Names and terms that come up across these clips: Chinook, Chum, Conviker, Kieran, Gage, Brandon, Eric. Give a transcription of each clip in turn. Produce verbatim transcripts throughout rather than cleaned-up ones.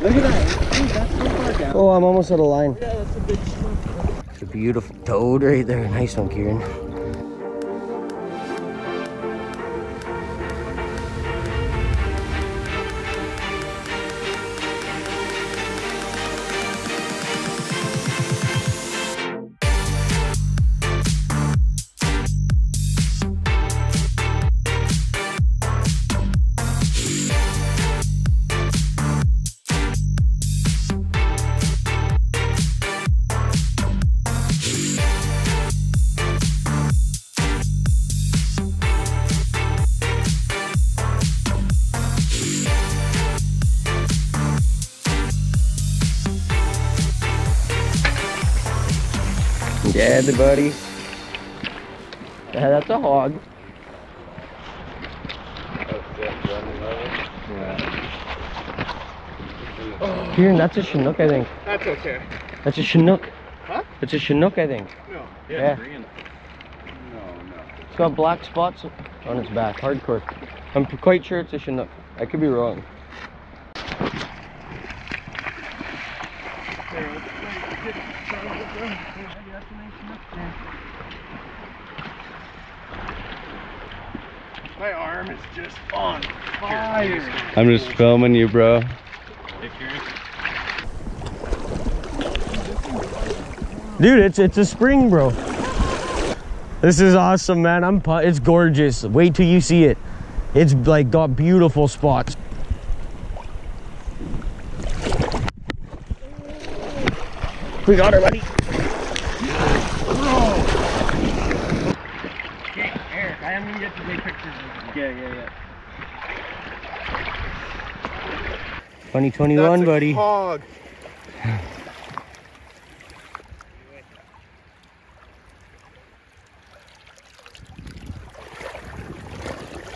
Look at that. Dude, that's so far down. Oh, I'm almost out of line. Yeah, that's a big shark. It's a beautiful toad right there. Nice one, Kieran. Yeah, the buddy. Yeah, that's a hog. Yeah. Kieran, that's a Chinook, I think. That's okay. That's a Chinook. Huh? It's a Chinook, I think. No. Yeah. yeah. Green. No, no. It's got black spots on its back. Hardcore. I'm quite sure it's a Chinook. I could be wrong. My arm is just on fire. I'm just filming you, bro. Dude, it's it's a spring, bro. This is awesome, man. I'm it's gorgeous. Wait till you see it. It's like got beautiful spots. We got her, buddy. Whoa. Okay, Eric, I haven't even got to take pictures of you. Yeah, yeah, yeah. twenty twenty-one, that's a buddy. Hog.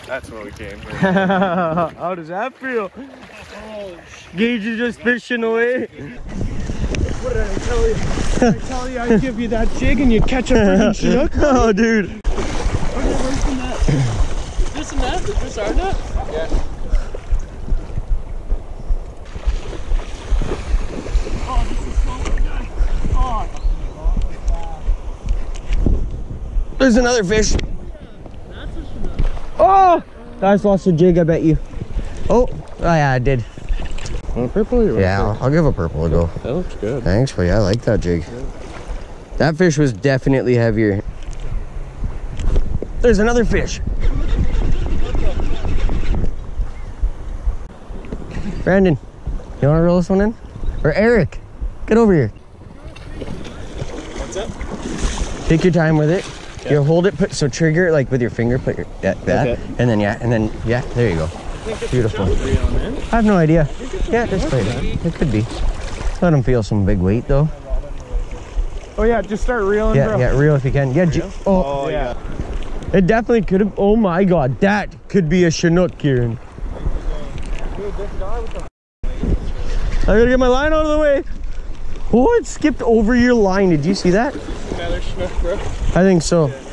That's what we came for. How does that feel? Oh, Gage is just fishing away. What did I tell you? I tell you I'd give you that jig and you'd catch a freaking Chinook? Oh, dude. Okay, where's the net? Is this a net? Is this our net? Yeah. Oh, this is so good. Oh. There's another fish. Yeah, that's a Chinook. Oh! Guys lost a jig, I bet you. Oh, oh yeah, I did. A purple or yeah, I'll, I'll give a purple a go. That looks good. Thanks, buddy. I like that jig. Yeah. That fish was definitely heavier. There's another fish. Brandon, you want to roll this one in? Or Eric, get over here. What's up? Take your time with it. Okay. You hold it, put so trigger it like with your finger, put your that, that okay. and then yeah, and then yeah, there you go. Beautiful. I have no idea. Yeah, just play it. It could be. Let him feel some big weight though. Oh yeah, just start reeling. Yeah, bro. yeah, reel if you can. Yeah. Oh, oh yeah. It definitely could have. Oh my God, that could be a Chinook, Kieran. I gotta get my line out of the way. Oh, it skipped over your line. Did you see that? Another Chinook, bro. I think so. Yeah.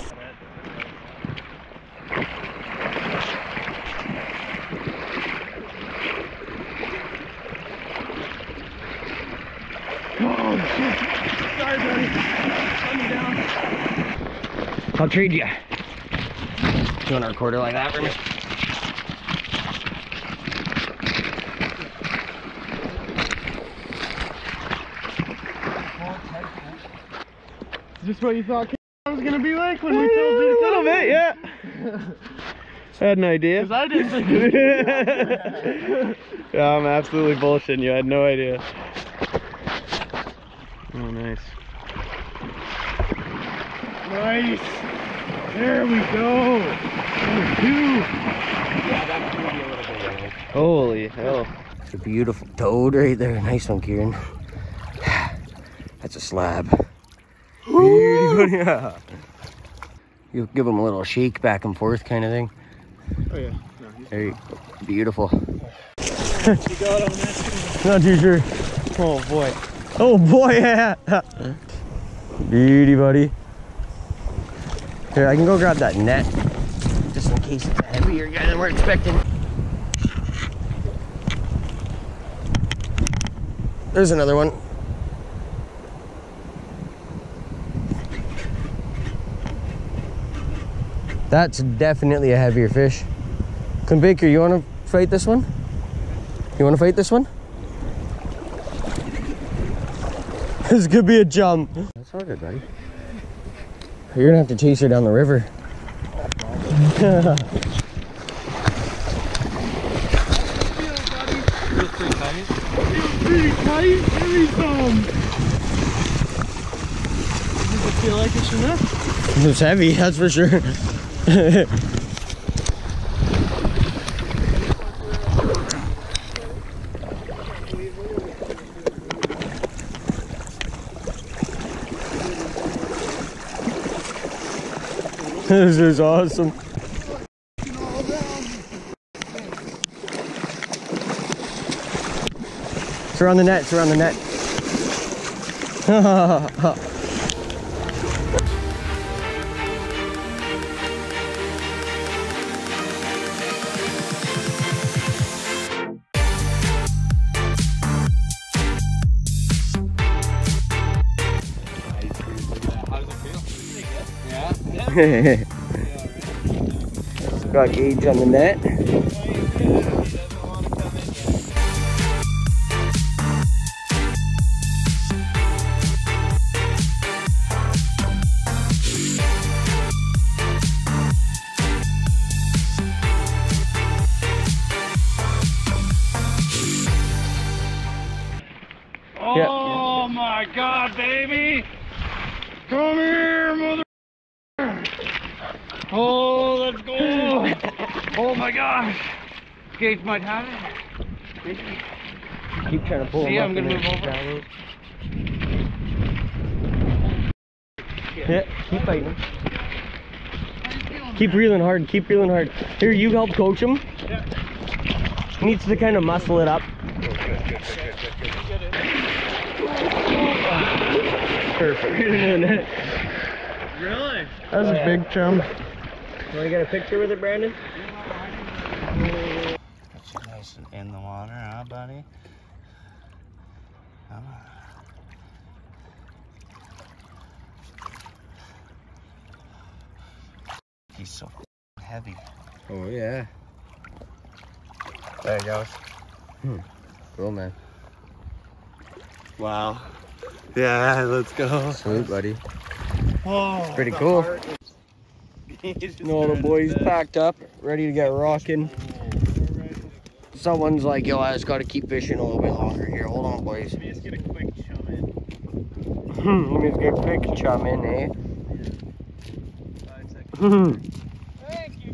I'll trade you. You want a recorder like that for me? Is this what you thought I was gonna be like when we told you to come? A little bit, yeah. I had an idea. Because I didn't think it was. Yeah, I'm absolutely bullshitting you. I had no idea. Oh, nice. Nice! There we go! Two. Yeah, that could be a little bit better. Holy hell. It's a beautiful toad right there. Nice one, Kieran. That's a slab. Ooh. Yeah. You give him a little shake back and forth kind of thing. Oh yeah. No, there you go. Beautiful. You got on that too. Not too sure. Oh boy. Oh boy, yeah. Beauty, buddy. Here, I can go grab that net, just in case it's a heavier guy than we're expecting. There's another one. That's definitely a heavier fish. Conviker, you want to fight this one? You want to fight this one? This could be a jump. That's all good, buddy. You're gonna have to chase her down the river. Pretty tight, very calm. Does it feel like a Chinook? It's heavy, that's for sure. This is awesome. It's around the net, it's around the net. Got Gage on the net. Oh my God, baby! Come here, mother! Oh, let's go! Oh my gosh! Gage might have it. Keep trying to pull him. See, I'm gonna move over. Yeah, keep fighting. Keep reeling hard. Keep reeling hard. Here, you help coach him. He needs to kind of muscle it up. Perfect. Really? That was oh, a yeah. big chum. You wanna get a picture with it, Brandon? Got you nice and in the water, huh, buddy? Come on. He's so heavy. Oh, yeah. There he goes. Hmm. Cool, man. Wow. Yeah, let's go. Sweet, buddy. Oh, it's pretty cool. No, the boys packed up, ready to get rocking. Someone's like, yo, I just got to keep fishing a little bit longer here. Hold on, boys. Let me just get a quick chum in. Let me just get a quick chum in, eh? Five seconds. Thank you,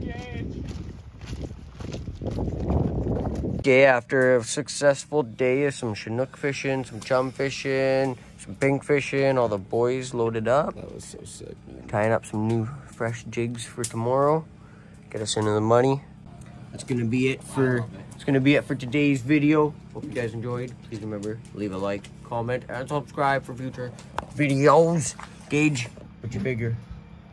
Gage. Day after a successful day of some Chinook fishing, some chum fishing, some pink fishing, all the boys loaded up. That was so sick, man. Tying up some new fresh jigs for tomorrow. Get us into the money. That's gonna be it for it's gonna be it for today's video. Hope you guys enjoyed. Please remember, leave a like, comment, and subscribe for future videos. Gage, what you figure?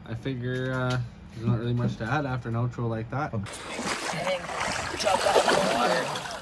I figure uh there's not really much to add after an outro like that.